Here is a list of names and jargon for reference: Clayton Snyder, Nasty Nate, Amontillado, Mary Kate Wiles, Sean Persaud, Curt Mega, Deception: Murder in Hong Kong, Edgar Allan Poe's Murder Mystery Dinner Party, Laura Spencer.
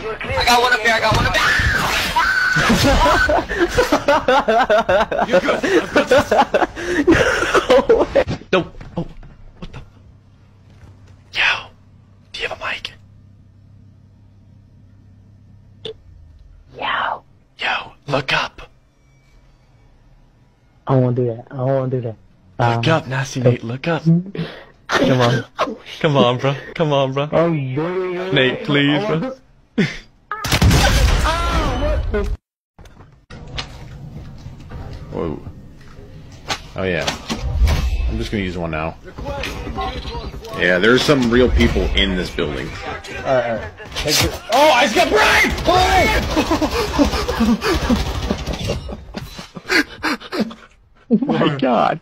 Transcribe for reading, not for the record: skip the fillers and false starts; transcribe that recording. I got one up here, I got one up here. You're good. I've got this. No way. No. Oh. What the? Yo. Do you have a mic? Yo. Yo, look up. I won't do that. I won't do that. Look up, Nasty Nate. Look up. Come on. Come on, bro. Come on, bro. Oh, boy. Nate, please, bro. Whoa. Oh, yeah. I'm just going to use one now. Yeah, there's some real people in this building. Alright. Oh, I just got bribed! Oh, my God.